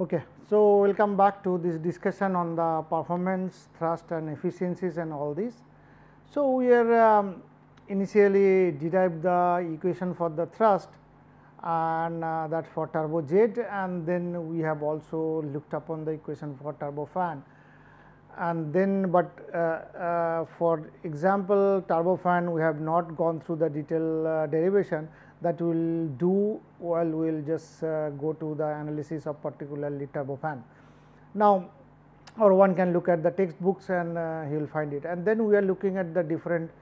Okay, so we will come back to this discussion on the performance, thrust and efficiencies and all this. So, we are initially derived the equation for the thrust and that for turbojet, and then we have also looked upon the equation for turbofan, and then but for example turbofan we have not gone through the detailed derivation. That we will do while we will just go to the analysis of particularly turbofan. Now, or one can look at the textbooks and he will find it, and then we are looking at the different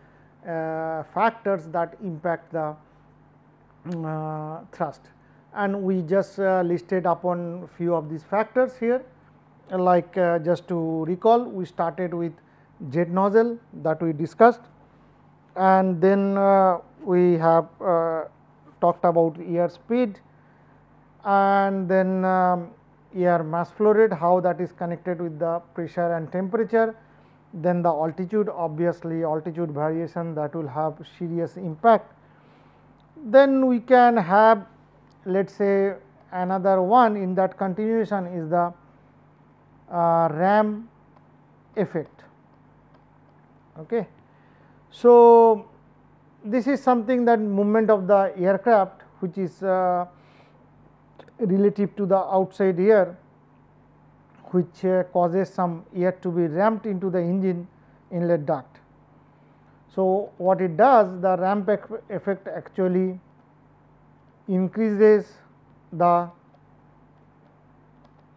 factors that impact the thrust, and we just listed upon few of these factors here. Like just to recall, we started with jet nozzle that we discussed, and then we have talked about air speed, and then air mass flow rate, how that is connected with the pressure and temperature, then the altitude, obviously altitude variation that will have serious impact. Then we can have, let us say, another one in that continuation is the ram effect. Okay. So, this is something that movement of the aircraft, which is relative to the outside air, which causes some air to be ramped into the engine inlet duct. So, what it does, the ramp effect actually increases the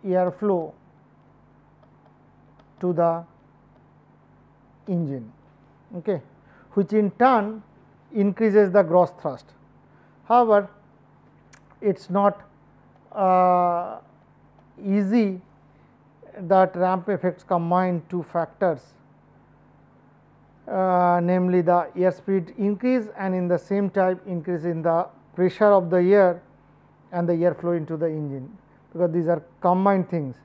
air flow to the engine, okay, which in turn increases the gross thrust. However, it is not easy that ramp effects combine two factors, namely the air speed increase and in the same time increase in the pressure of the air and the air flow into the engine, because these are combined things.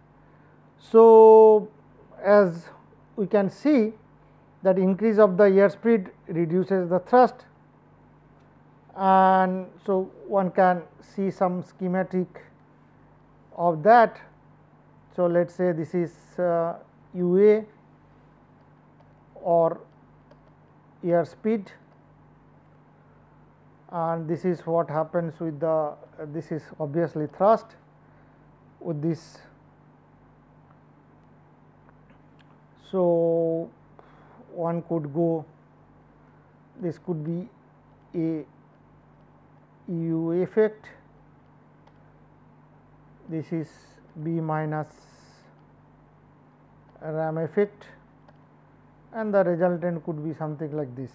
So, as we can see that increase of the air speed reduces the thrust, and so one can see some schematic of that. So, let us say this is UA or air speed, and this is what happens with the this is obviously thrust with this. So, one could go, this could be a U effect, this is B minus ram effect, and the resultant could be something like this.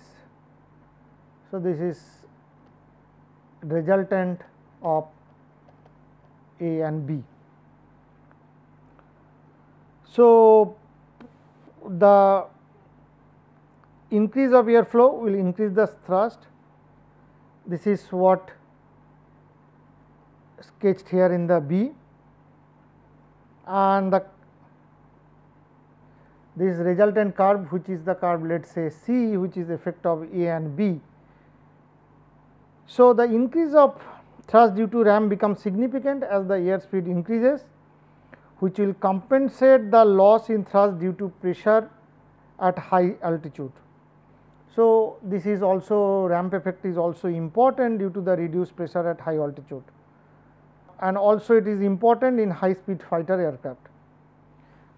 So, this is resultant of A and B. So, the increase of airflow will increase the thrust. This is what sketched here in the B, and this resultant curve, which is the curve let us say C, which is the effect of A and B. So, the increase of thrust due to ram becomes significant as the air speed increases, which will compensate the loss in thrust due to pressure at high altitude. So, this is also ramp effect is also important due to the reduced pressure at high altitude, and also it is important in high speed fighter aircraft.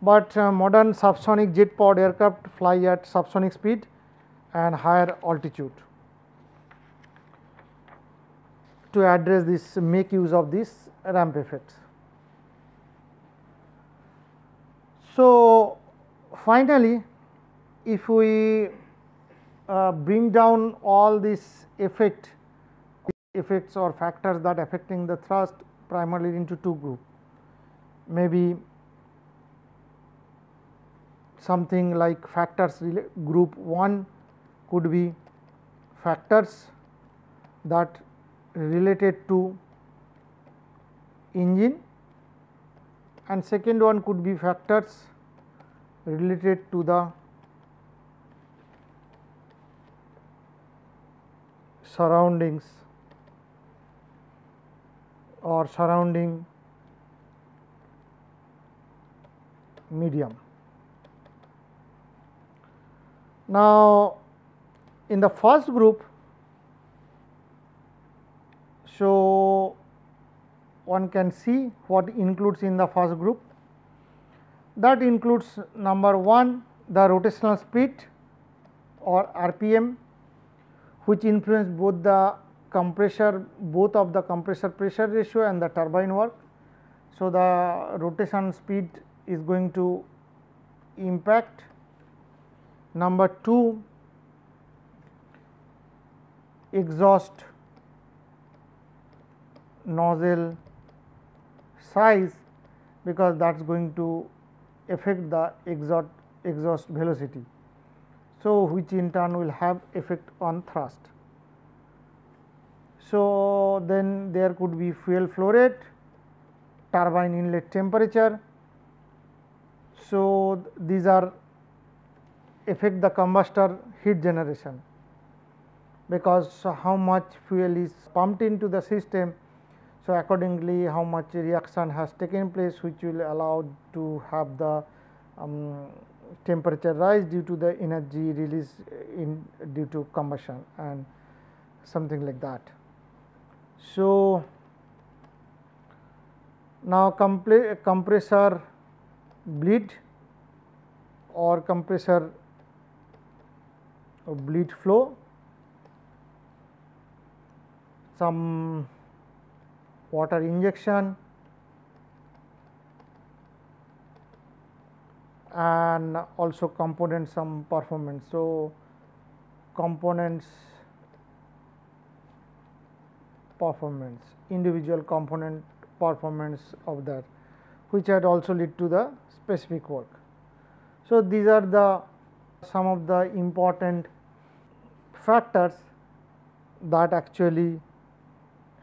But modern subsonic jet powered aircraft fly at subsonic speed and higher altitude to address this, make use of this ramp effects. So, finally, if we bring down all these effects or factors that affecting the thrust primarily into two groups, maybe something like factors group 1 could be factors that related to engine, and second one could be factors related to the surroundings or surrounding medium. Now, in the first group, so one can see what includes in the first group. That includes number 1, the rotational speed or RPM, which influence both the compressor, both of the compressor pressure ratio and the turbine work. So, the rotation speed is going to impact. Number 2, exhaust nozzle size, because that is going to affect the exhaust velocity. So, which in turn will have effect on thrust. So, then there could be fuel flow rate, turbine inlet temperature. So, these are affect the combustor heat generation, because how much fuel is pumped into the system. So, accordingly how much reaction has taken place, which will allow to have the temperature rise due to the energy release in due to combustion and something like that. So, now compressor bleed or compressor bleed flow, some water injection and also components, some performance. So, components performance, individual component performance of that, which had also lead to the specific work. So, these are the some of the important factors that actually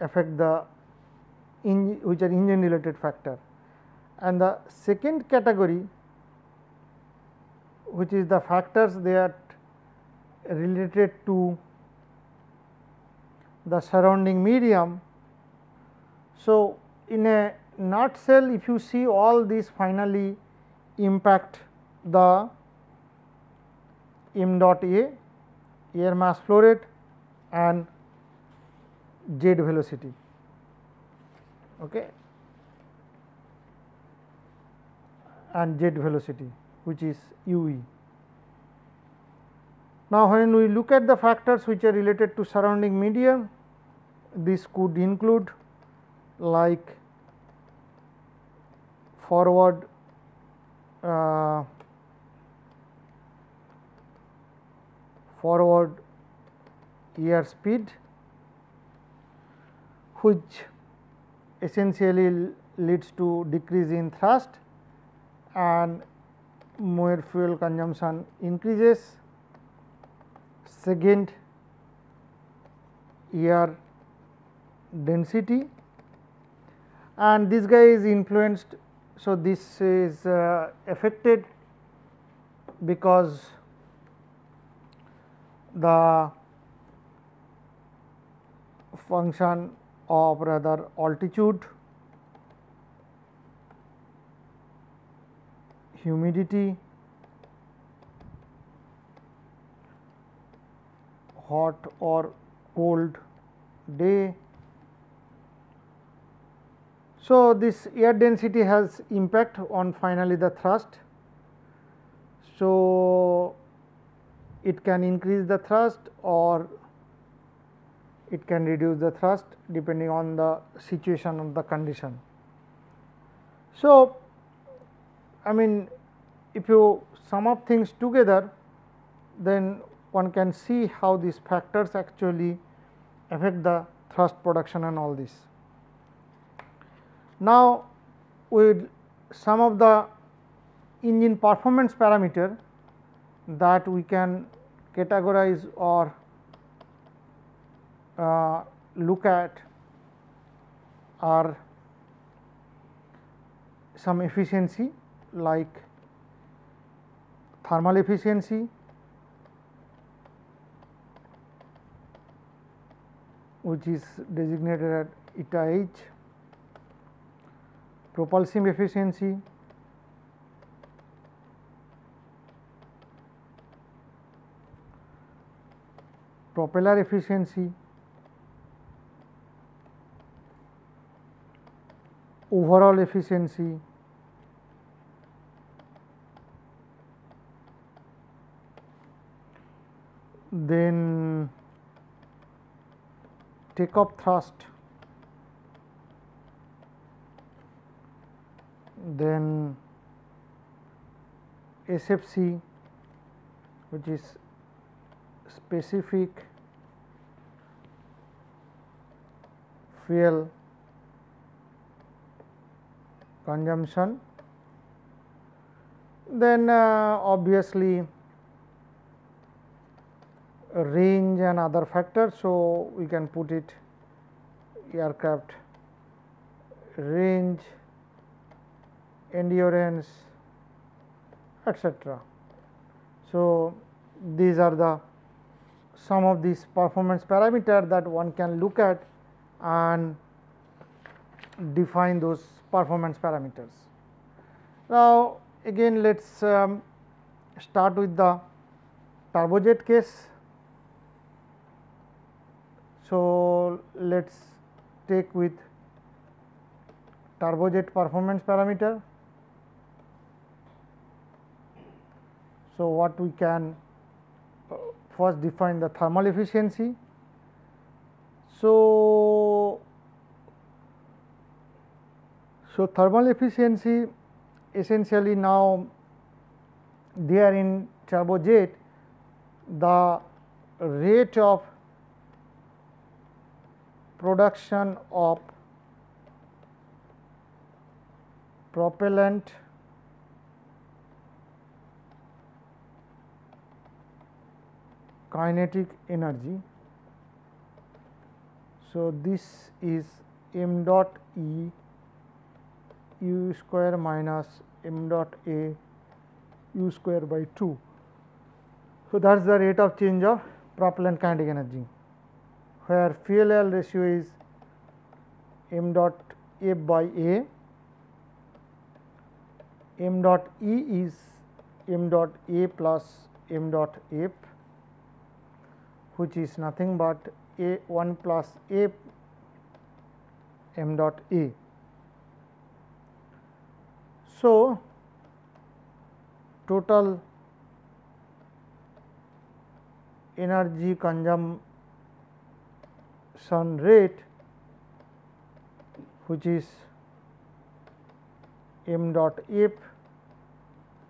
affect the which are engine related factor. And the second category, which is the factors that related to the surrounding medium. So, in a nutshell, if you see, all these finally impact the m dot a, air mass flow rate and jet velocity. Okay, and jet velocity, which is ue. Now, when we look at the factors which are related to surrounding medium, this could include like forward air speed, which essentially leads to decrease in thrust and more fuel consumption increases. Second, air density, and this guy is influenced. So, this is affected because the function of rather altitude, humidity, hot or cold day. So, this air density has impact on finally the thrust. So, it can increase the thrust or it can reduce the thrust depending on the situation of the condition. So, I mean, if you sum up things together, then one can see how these factors actually affect the thrust production and all this. Now, with some of the engine performance parameter that we can categorize or look at are some efficiency like thermal efficiency, which is designated at eta h, propulsive efficiency, propeller efficiency, overall efficiency, then take-off thrust, then SFC, which is specific fuel consumption, then obviously range and other factors. So, we can put it aircraft range, endurance, etc. So, these are the some of these performance parameters that one can look at and define those performance parameters. Now, again let us start with the turbojet case. So, let us take with turbojet performance parameter. So, what we can first define the thermal efficiency. So, thermal efficiency essentially now they are in turbojet, the rate of production of propellant kinetic energy. So, this is m dot E u square minus m dot A u square by 2. So, that is the rate of change of propellant kinetic energy, where fuel oil ratio is m dot F by A, m dot E is m dot A plus m dot F, which is nothing but A 1 plus F m dot A. So, total energy consumption rate, which is m dot F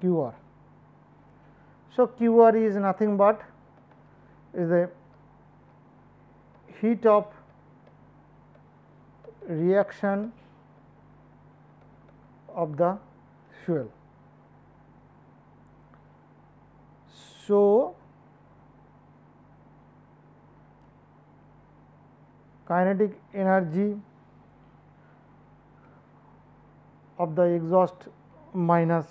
q r. So, q r is nothing but is the heat of reaction of the fuel. So, kinetic energy of the exhaust minus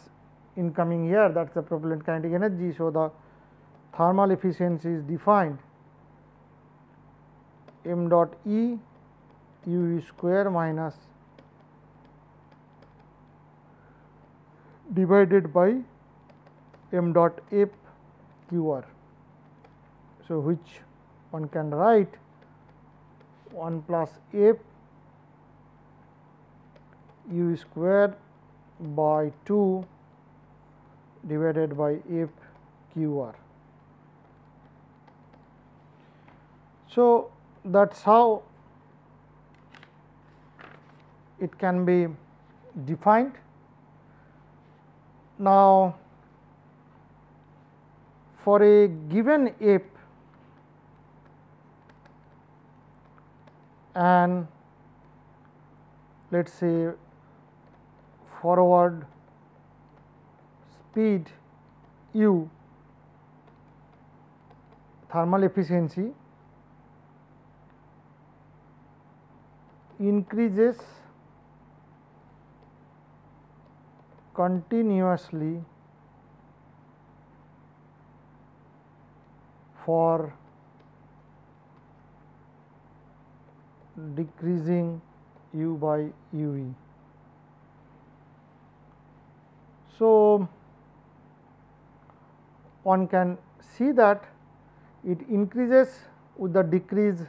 incoming air, that is the propellant kinetic energy. So, the thermal efficiency is defined m dot E u square minus divided by m dot F q r. So, which one can write 1 plus F u square by 2 divided by F q r. So, that is how it can be defined. Now, for a given F and let us say forward speed, u, thermal efficiency increases continuously for decreasing u by ue. So, one can see that it increases with the decrease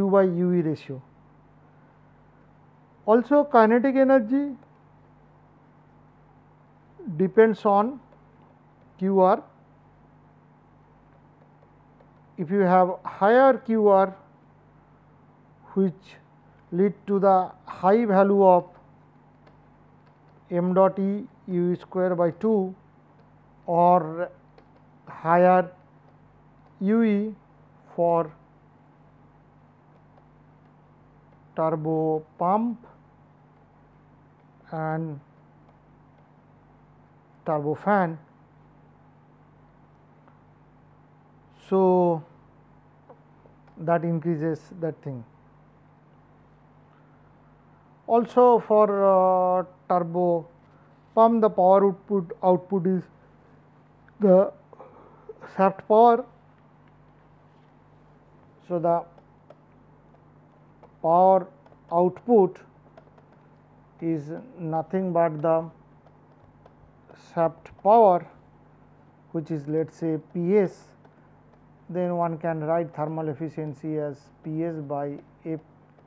u by ue ratio. Also, kinetic energy depends on qr. If you have higher qr, which lead to the high value of m dot e u square by 2 or higher u e for turbo pump and turbo fan. So, that increases that thing. Also, for turbo pump, the power output is the shaft power. So, the power output is nothing but the shaft power, which is let us say P s. Then one can write thermal efficiency as P s by F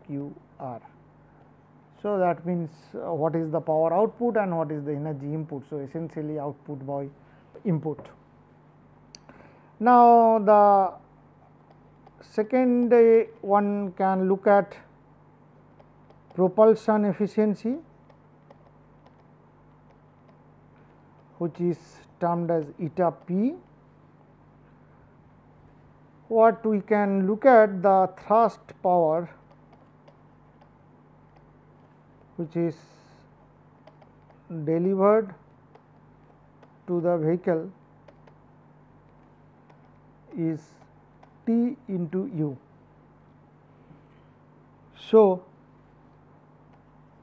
q r. So, that means what is the power output and what is the energy input. So, essentially output by input. Now, the second one can look at propulsion efficiency, which is termed as eta p. What we can look at the thrust power, which is delivered to the vehicle is T into u. So,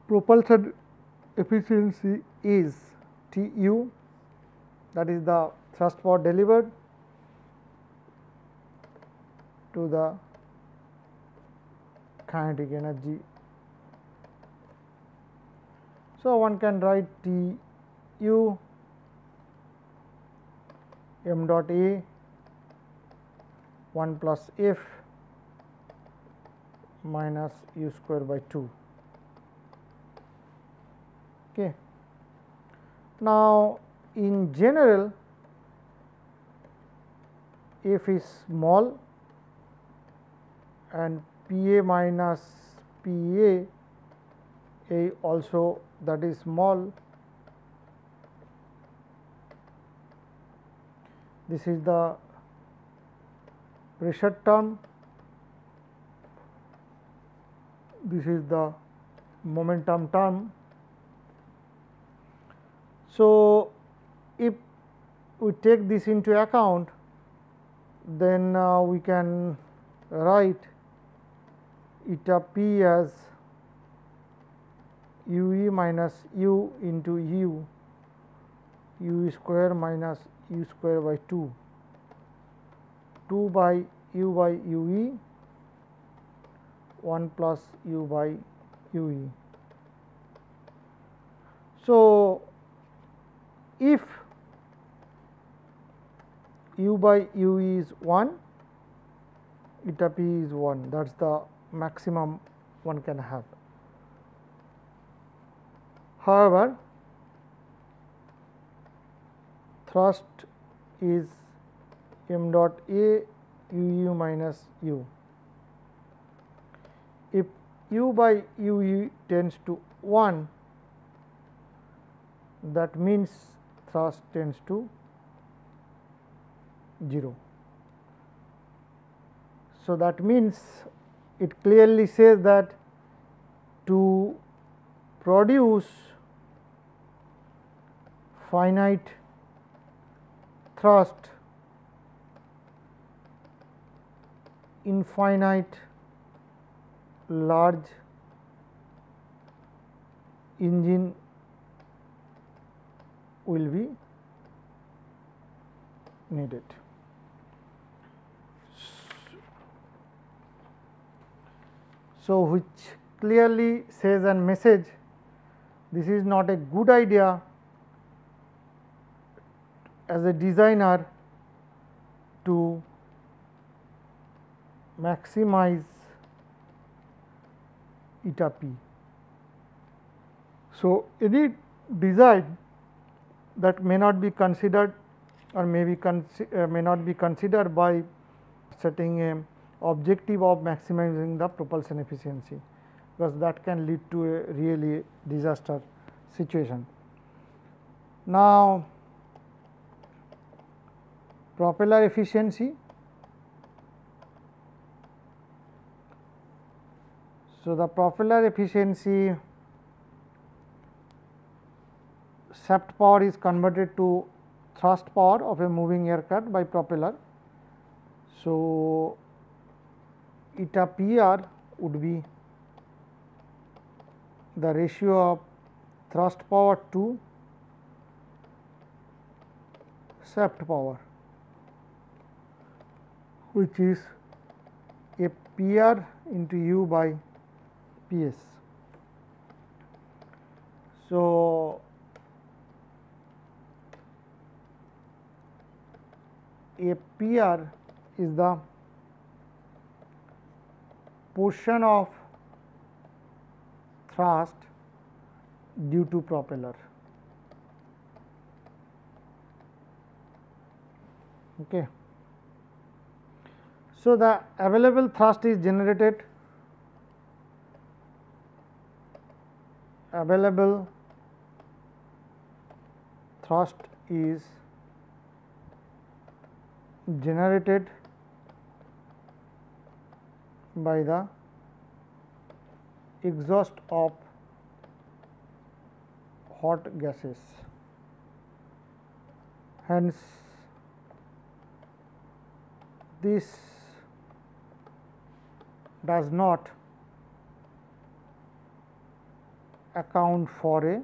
propulsion efficiency is T u, that is the thrust power delivered to the kinetic energy. So, one can write T u m dot a 1 plus f minus u square by 2. Okay. Now, in general, f is small and P a minus P a also, that is small. This is the pressure term, this is the momentum term. So, if we take this into account, then we can write eta p as ue minus u into u, u square minus u square by 2, 2 by ue, 1 plus u by ue. So, if u by ue is 1, eta p is 1, that is the maximum one can have. However, thrust is m dot a uu minus u. If u by uu tends to 1, that means thrust tends to 0. So, that means it clearly says that to produce finite thrust, infinite large engine will be needed. So, which clearly says a message, this is not a good idea as a designer to maximize eta p. So, any design that may not be considered or may not be considered by setting an objective of maximizing the propulsion efficiency, because that can lead to a really disaster situation. Now, propeller efficiency. So, the propeller efficiency, shaft power is converted to thrust power of a moving aircraft by propeller. So, eta PR would be the ratio of thrust power to shaft power, which is a PR into U by PS. So, a PR is the portion of thrust due to propeller. Okay. So, the available thrust is generated, available thrust is generated by the exhaust of hot gases. Hence, this does not account for a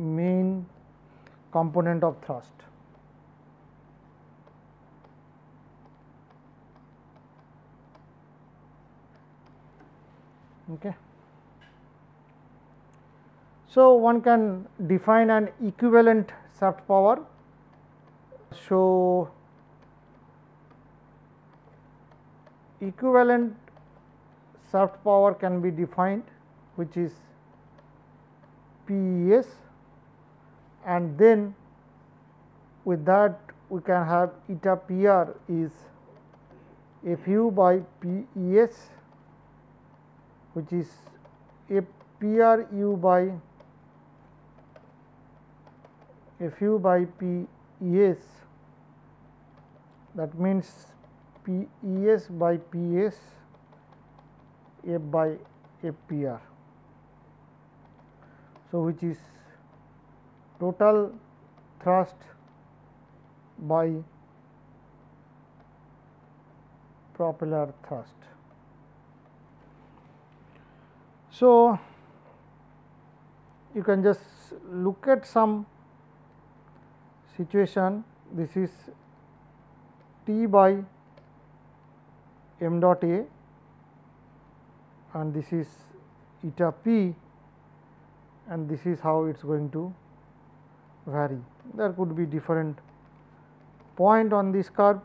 main component of thrust. Okay. So, one can define an equivalent shaft power. So, equivalent shaft power can be defined, which is PES, and then with that we can have eta PR is FU by PES, which is FPRU by FU by PES. That means PES by PS, F by FPR. So, which is total thrust by propeller thrust. So, you can just look at some situation. This is T by m dot A, and this is eta p, and this is how it is going to vary. There could be different point on this curve,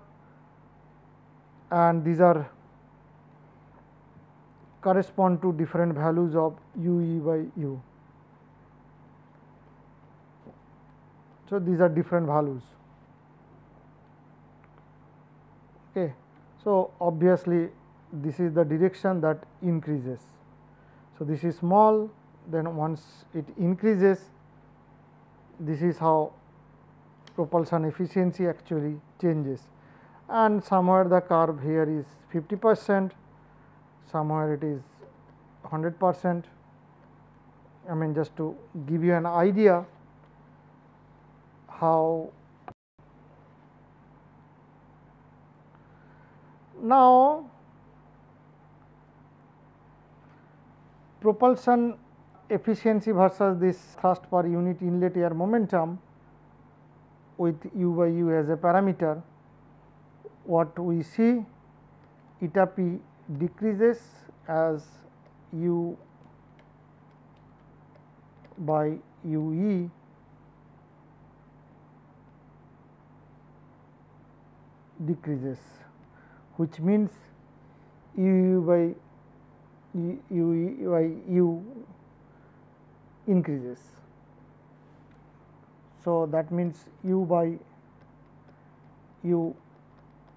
and these are correspond to different values of ue by u. So, these are different values. Okay. So, obviously, this is the direction that increases. So, this is small, then once it increases, this is how propulsion efficiency actually changes, and somewhere the curve here is 50%, somewhere it is 100%. I mean, just to give you an idea, how. Now, propulsion efficiency versus this thrust per unit inlet air momentum with u by u as a parameter, what we see, eta p decreases as u by u e decreases, which means u by u increases. So, that means u by u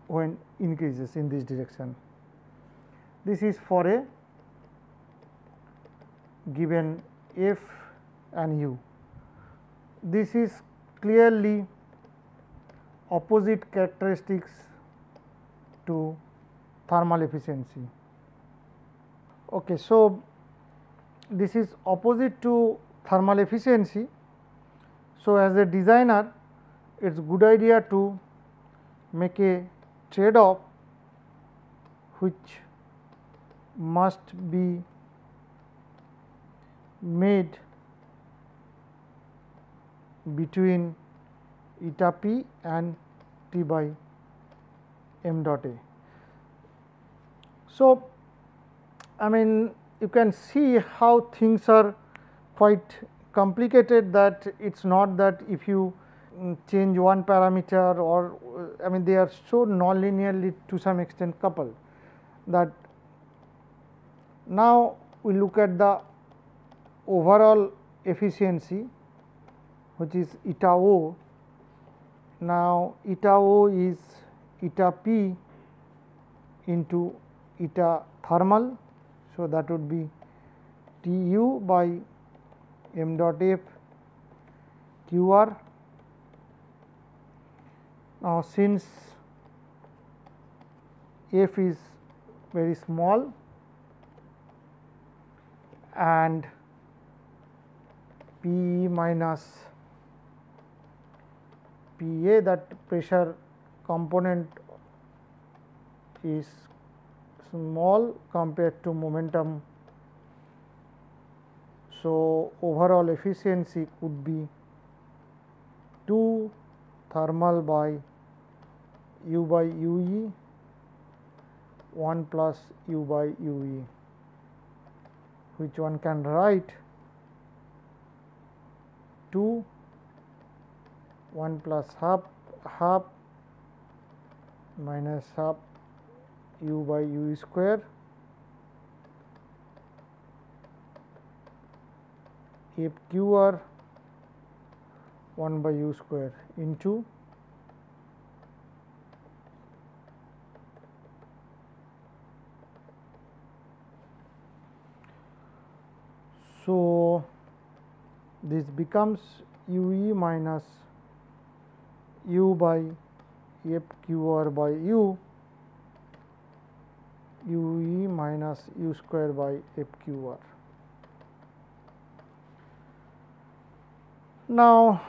when increases in this direction. This is for a given f and u. This is clearly opposite characteristics to thermal efficiency. Okay, so this is opposite to thermal efficiency. So, as a designer, it is good idea to make a trade off which must be made between eta p and t by m dot a. So, I mean, you can see how things are quite complicated, that it is not that if you change one parameter, or I mean they are so non-linearly to some extent coupled that. Now, we look at the overall efficiency, which is eta o. Now, eta o is eta p into eta thermal. So, that would be T u by m dot f q r. Now, since f is very small and P e minus P a, that pressure component is small compared to momentum. So, overall efficiency could be 2 thermal by u e 1 plus u by u e, which one can write 2 1 plus half minus half u by u square f q r 1 by u square into so this becomes u e minus u by f q r by u e minus u square by f q r. Now,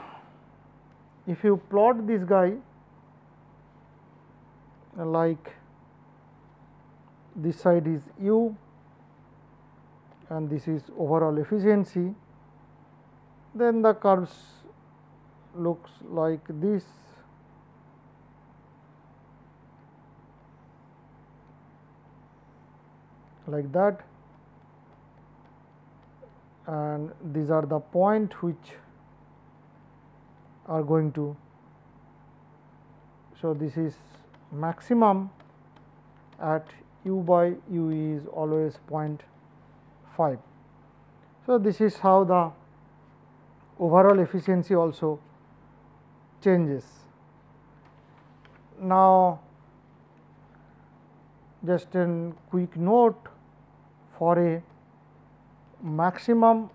if you plot this guy like this side is u and this is overall efficiency, then the curves looks like this. Like that, and these are the points which are going to. So, this is maximum at u by u e is always 0.5. So, this is how the overall efficiency also changes. Now, just a quick note, for a maximum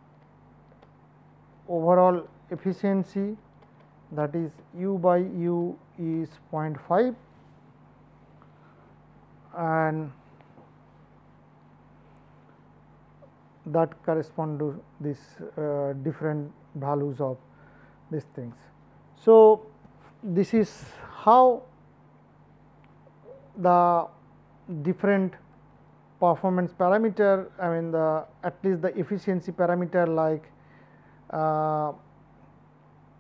overall efficiency, that is u by u is 0.5, and that correspond to this different values of these things. So, this is how the different performance parameter, I mean the at least the efficiency parameter like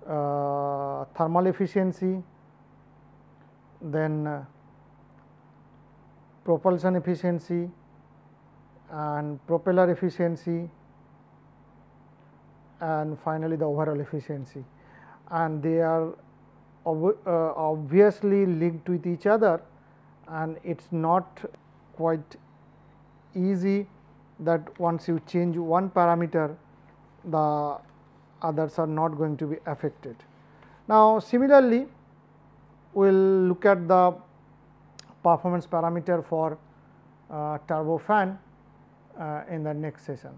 thermal efficiency, then propulsion efficiency and propeller efficiency, and finally the overall efficiency, and they are obviously linked with each other, and it is not quite easy that once you change one parameter the others are not going to be affected. Now, similarly, we will look at the performance parameter for turbofan in the next session.